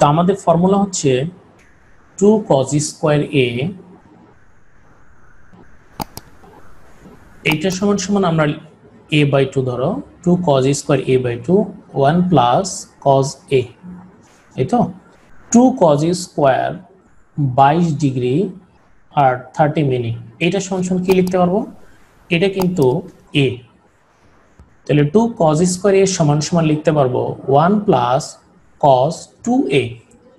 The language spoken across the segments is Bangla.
तो हमारे फॉर्मूला होच्छे 2 cos स्क्वायर a एटा समान समान আমরা a by 2 ধরো 2 cos square a by 2 1 plus cos a এই তো 2 cos স্কয়ার 22 ডিগ্রি আর 30 মিনিট এটা সমান সমান কি লিখতে পারবো এটা কিন্তু a তাহলে 2 cos স্কয়ার a সমান সমান লিখতে পারবো 1 plus cos 2a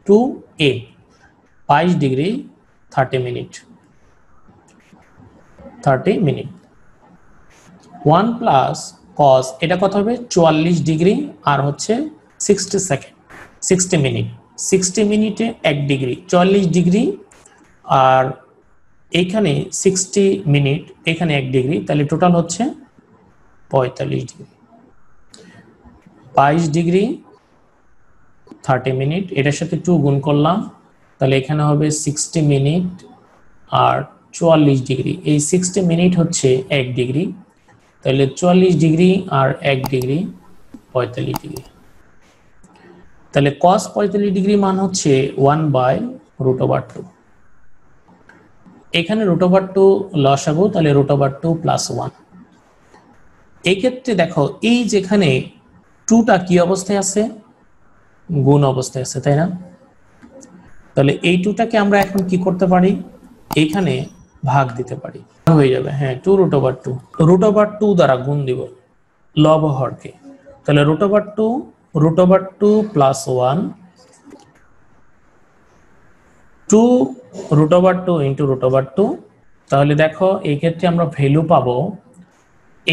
2a 22 degree 30 minute 30 minute 1 plus cos এটা কত হবে 44 ডিগ্রি আর হচ্ছে 60 সেকেন্ড 60 মিনিট 60 মিনিটে 1 ডিগ্রি 44 ডিগ্রি আর এখানে 60 মিনিট এখানে 1 ডিগ্রি তাহলে টোটাল হচ্ছে 45 ডিগ্রি 22 ডিগ্রি 30 মিনিট এটার সাথে 2 গুণ করলাম তাহলে এখানে হবে 60 মিনিট আর 44 ডিগ্রি এই 60 মিনিট হচ্ছে 1 ডিগ্রি তাহলে 44 ডিগ্রি আর 1 ডিগ্রি 45 ডিগ্রি তাহলে cos 45 ডিগ্রি মান হচ্ছে 1/√2 এখানে √2 লসাগু তাহলে √2 + 1 এই ক্ষেত্রে দেখো এই যেখানে 2 টা কি অবস্থায় আছে গুণ অবস্থায় আছে তাই না তাহলে এই 2 টাকে আমরা এখন কি করতে পারি এখানে भाग दिते पारी হয়ে যাবে হ্যাঁ 2√2 দ্বারা গুণ দিব লব হরকে তাহলে √2 +1 2√2 √2 তাহলে দেখো এই ক্ষেত্রে আমরা ভ্যালু পাবো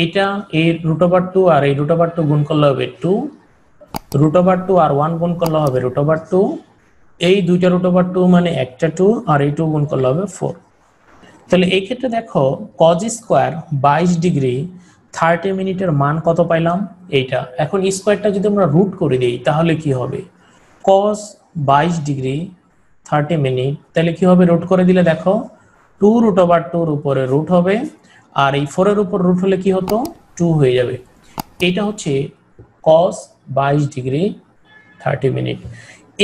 এটা এই √2 আর এই √2 গুণ করলে হবে 2 √2 আর 1 গুণ করলে হবে √2 এই দুইটা √2 মানে একটা 2 আর এই 2 গুণ করলে হবে 4 তাহলে এই ক্ষেত্রে দেখো cos স্কয়ার 22 ডিগ্রি 30 মিনিটের মান কত পাইলাম এইটা এখন স্কয়ারটা যদি আমরা রুট করে দেই তাহলে কি হবে cos 22 ডিগ্রি 30 মিনিট তাহলে কি হবে রুট করে দিলে দেখো 2√2 এর উপরে রুট হবে আর এই 4 এর উপর রুট হলে কি হতো 2 হয়ে যাবে এটা হচ্ছে cos 22 ডিগ্রি 30 মিনিট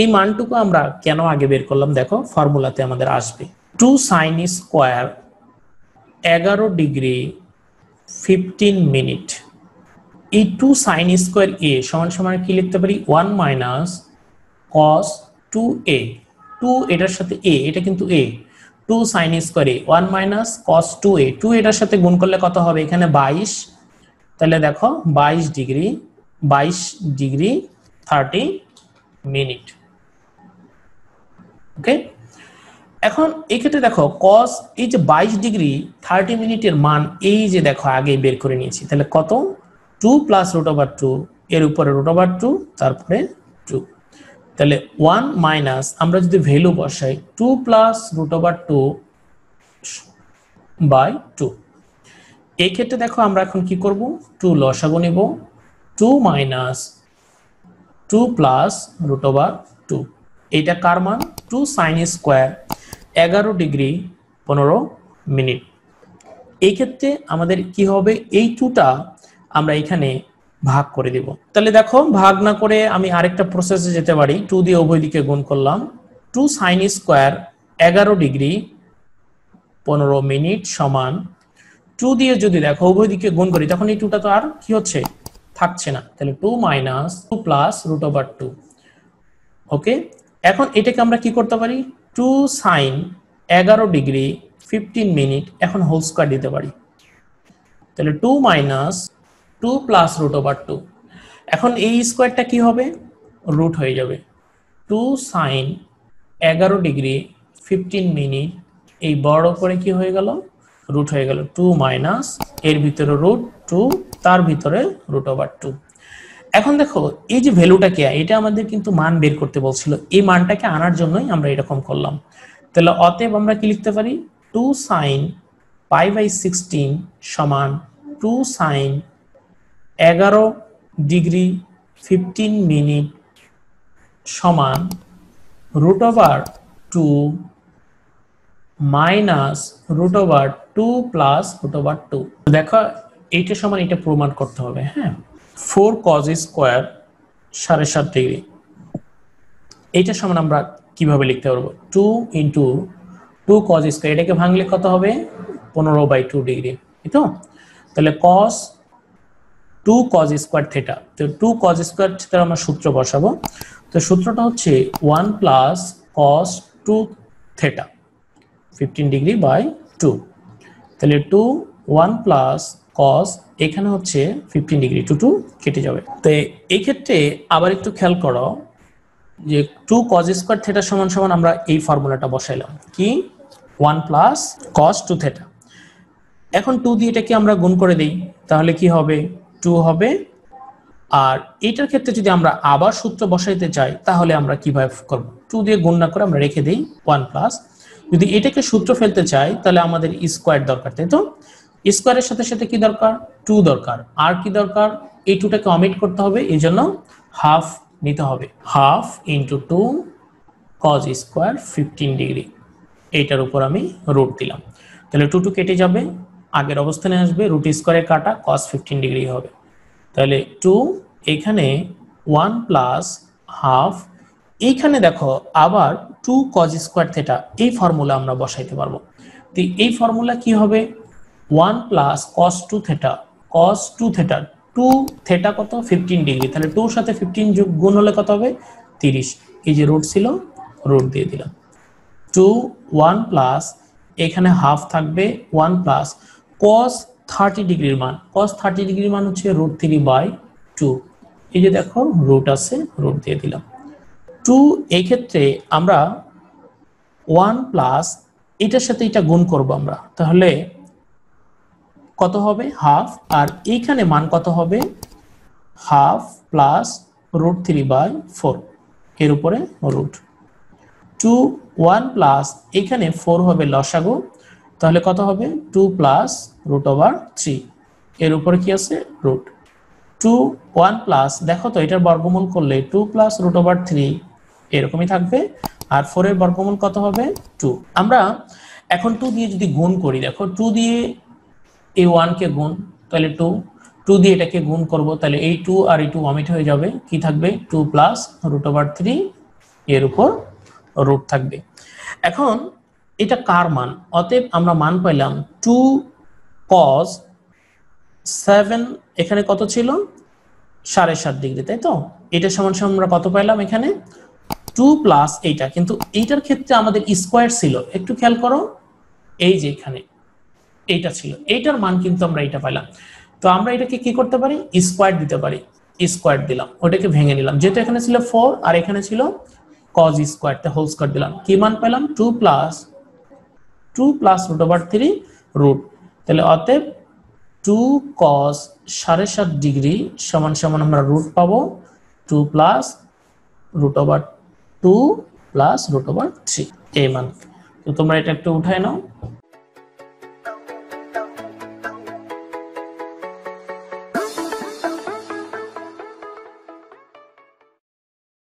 এই মানটুকু আমরা কেন আগে বের করলাম দেখো ফর্মুলাতে আমাদের আসবে 2 sin square 11 डिग्री 15 मिनट ये 2 sin square a समान समान की लिखते पारी 1 minus cos 2a 2 एटार साथे a एटा किन्तु a 2 sin square a 1 minus cos 2a 2 एटार साथे गुण करले कत होबे एखाने 22 ताहले देखो 22 डिग्री 30 मिनट ओके এখন এই ক্ষেত্রে দেখো cos এই যে 22 ডিগ্রি 30 মিনিটের মান এই যে দেখো আগে বের করে নিয়েছি তাহলে কত 2 + √2 এর উপরে √2 তারপরে 2 তাহলে 1 মাইনাস আমরা যদি ভ্যালু বসাই 2 + √2/2 এই ক্ষেত্রে দেখো আমরা এখন কি করব 2 লসাগু নেব 2 মাইনাস 2 + √2 এটা কার মান 2 sin স্কয়ার 11 ডিগ্রি 15 মিনিট এই ক্ষেত্রে আমাদের কি হবে এই 2টা আমরা এখানে ভাগ করে দেব তাহলে দেখো ভাগ না করে আমি আরেকটা প্রসেসে যেতে পারি 2 দিয়ে উভয় দিকে গুণ করলাম 2 sin স্কয়ার 11 ডিগ্রি 15 মিনিট সমান 2 দিয়ে যদি দেখো উভয় দিকে গুণ করি তখন এই 2টা তো আর কি হচ্ছে থাকছে না তাহলে 2 - 2 + √2 ওকে এখন এটাকে আমরা কি করতে পারি 2 sin 11 ডিগ্রি 15 মিনিট এখন হোল স্কয়ার দিতে পারি তাহলে 2 - 2 + √2 এখন এই স্কয়ারটা কি হবে রুট হয়ে যাবে 2 sin 11 ডিগ্রি 15 মিনিট এই বড় করে কি হয়ে গেল রুট হয়ে গেল 2 - এর ভিতরে √2 তার ভিতরে √2 এখন দেখো এই যে ভ্যালুটা কি এটা আমাদের কিন্তু মান বের করতে বলছিল এই মানটাকে আনার জন্যই আমরা এরকম করলাম তাহলে অতএব আমরা কি লিখতে পারি 2 sin π/16 = 2 sin 11 ডিগ্রি 15 মিনিট = √2 - √2 + √2 দেখো এইটা সমান এটা প্রমাণ করতে হবে হ্যাঁ 4 cos square 7.5 डिग्री एटा समान आमरा কিভাবে লিখতে পারবো 2 into 2 cos square এটাকে ভাঙলে কত হবে 15/2 ডিগ্রি এইতো তাহলে cos 2 cos square theta তো 2 cos square theta আমরা সূত্র বসাবো তো সূত্রটা হচ্ছে 1 plus cos 2 theta 15 degree by 2 তাহলে 2 1 plus cos এখানে হচ্ছে 15 ডিগ্রি 2 2 কেটে যাবে তো এই ক্ষেত্রে আবার একটু খেয়াল করো যে 2 cos square theta সমান সমান আমরা এই ফর্মুলাটা বসাইলাম কি 1 plus cos 2 theta এখন 2 দিয়ে এটাকে আমরা গুণ করে দেই তাহলে কি হবে 2 হবে আর এটার ক্ষেত্রে যদি আমরা আবার সূত্র বসাইতে চাই তাহলে আমরা কিভাবে করব 2 দিয়ে গুণ না করে আমরা রেখে দেই 1 plus যদি এটাকে সূত্র ফেলতে চাই তাহলে আমাদের স্কয়ার দরকার তাই তো স্কয়ারের সাথে সাথে কি দরকার 2 দরকার আর কি দরকার এই 2টাকে অমিট করতে হবে এজন্য হাফ নিতে হবে half into 2 cos square 15 degree এইটার উপর আমি রুট দিলাম তাহলে 2 2 কেটে যাবে আগের অবস্থানে আসবে রুট স্কয়ারে কাটা cos 15 ডিগ্রি হবে তাহলে 2 এখানে 1 প্লাস হাফ এইখানে দেখো আবার 2 cos স্কয়ার থিটা এই ফর্মুলা আমরা বসাইতে পারবো তো এই ফর্মুলা কি হবে 1 plus cos 2 theta cos 2 theta 2 theta কত 15 ডিগ্রি তাহলে 2 এর সাথে 15 যোগ গুণ হলে কত হবে 30 এই যে রুট ছিল রুট দিয়ে দিলাম 2 1 প্লাস এখানে হাফ থাকবে 1 প্লাস cos 30 ডিগ্রির মান cos 30 ডিগ্রির মান হচ্ছে √3/2 এই যে দেখো রুট আছে রুট দিয়ে দিলাম 2 এই ক্ষেত্রে আমরা 1 প্লাস এটার সাথে এটা গুণ করব আমরা তাহলে কত হবে হাফ আর এইখানে মান কত হবে হাফ প্লাস √3/4 এর উপরে রুট 2 1 প্লাস এখানে 4 হবে লসাগু তাহলে কত হবে 2 প্লাস √3 এর উপরে কি আছে রুট 2 1 প্লাস দেখো তো এটার বর্গমূল করলে 2 প্লাস √3 এরকমই থাকবে আর 4 এর বর্গমূল কত হবে 2 আমরা এখন 2 দিয়ে যদি গুণ করি দেখো 2 দিয়ে ए 1 के गुण তাহলে 2 2 দিয়ে এটাকে গুণ করব তাহলে এই 2 আর এই 2 অমিট হয়ে যাবে কি থাকবে 2 প্লাস √3 এর উপর রুট থাকবে এখন এটা কার মান অতএব আমরা মান পেলাম 2 cos 7 এখানে কত ছিল 7.5 ডিগ্রি তাই তো এটা সমান সমান আমরা কত পেলাম এখানে 2 প্লাস এইটা কিন্তু এইটার ক্ষেত্রে আমাদের স্কয়ার ছিল একটু খেয়াল করো এই যে এখানে এইটা ছিল এইটার মান কিন্তু আমরা এটা পাইলাম তো আমরা এটাকে কি করতে পারি স্কয়ার দিতে পারি স্কয়ার দিলাম ওটাকে ভেঙে নিলাম যেটা এখানে ছিল 4 আর এখানে ছিল cos স্কয়ার তে হোল স্কয়ার দিলাম কি মান পেলাম 2 প্লাস √3 রুট তাহলে অতএব 2 cos 7.5 ডিগ্রি সমান সমান আমরা রুট পাবো 2 প্লাস √2 প্লাস √3 এই মান তো তোমরা এটা একটু উঠায় নাও